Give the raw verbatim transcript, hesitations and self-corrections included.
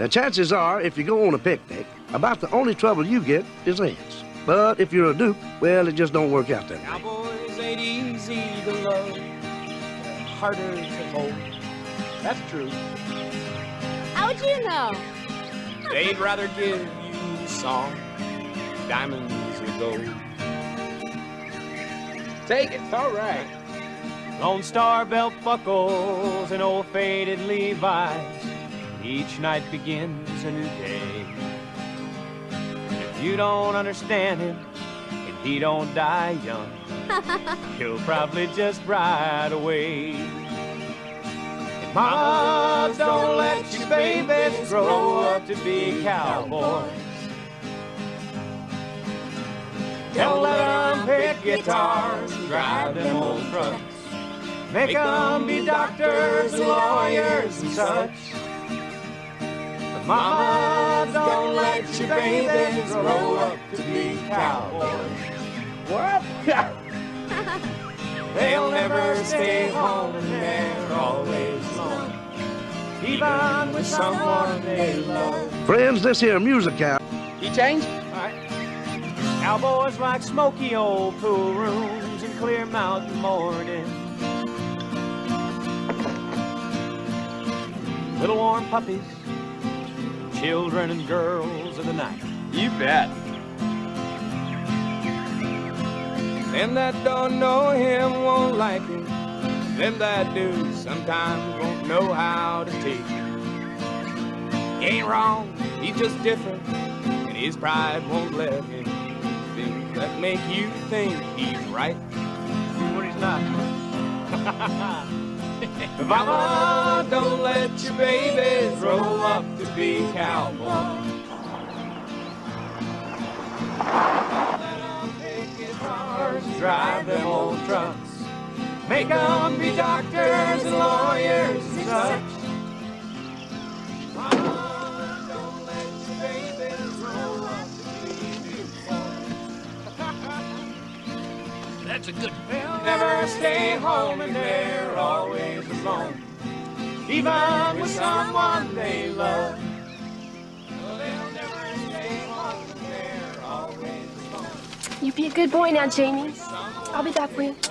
Now, chances are, if you go on a picnic, about the only trouble you get is ants. But if you're a duke, well, it just don't work out that way. Cowboys ain't easy to love, they're harder to hold. That's true. How'd you know? They'd rather give you song, diamonds or gold. Take it, it's all right. Lone Star belt buckles and old faded Levi's. Each night begins a new day. And if you don't understand him, and he don't die young, he'll probably just ride away. And mamas, don't let your babies grow up to be cowboys. Don't let them pick guitars and drive them old trucks. Make them be doctors and lawyers and such. Mama, don't let your babies grow up to be cowboys. What? They'll never stay home and they're always alone, even with someone they love. Friends, this here music out. You change? All right. Cowboys like smoky old pool rooms and clear mountain mornings. Little warm puppies. Children and girls of the night. You bet. Them that don't know him won't like him. Them that do sometimes won't know how to take him. He ain't wrong, he's just different, and his pride won't let him. Things that make you think he's right, but he's not. Mama, don't let your babies grow up to be cowboys. Don't let them pick guitars and drive them old trucks. Make them be doctors and lawyers and such. Mama, don't let your babies grow up to be beautiful. That's a good film. Never stay home and they're always alone, even with someone they love. They'll never stay home, they're always alone. You be a good boy now, Jamie. I'll be back with you.